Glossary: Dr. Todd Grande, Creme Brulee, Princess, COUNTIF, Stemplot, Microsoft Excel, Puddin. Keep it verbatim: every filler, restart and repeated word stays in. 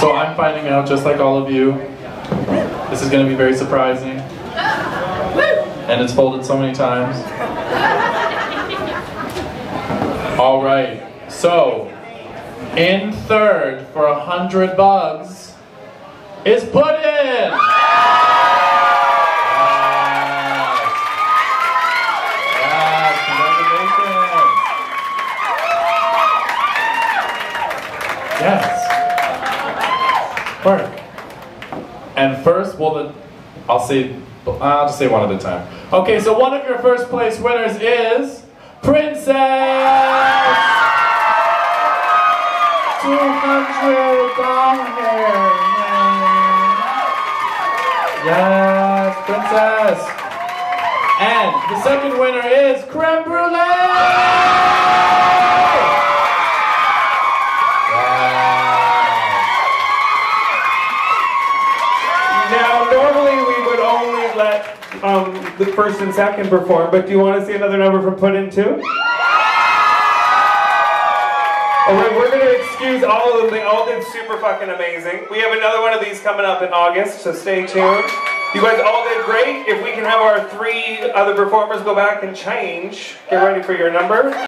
So I'm finding out, just like all of you, this is going to be very surprising. And it's folded so many times. All right, so in third for a hundred bugs is Puddin! Yes, work. And first, well, the, I'll say, I'll just say one at a time. Okay, so one of your first place winners is Princess. Two hundred dollars. Yes, Princess. And the second winner is Creme Brulee. Um, the first and second perform, but do you want to see another number from Puddin too? Alright, we're going to excuse all of them. They all did super fucking amazing. We have another one of these coming up in August, so stay tuned. You guys all did great. If we can have our three other performers go back and change, get ready for your number.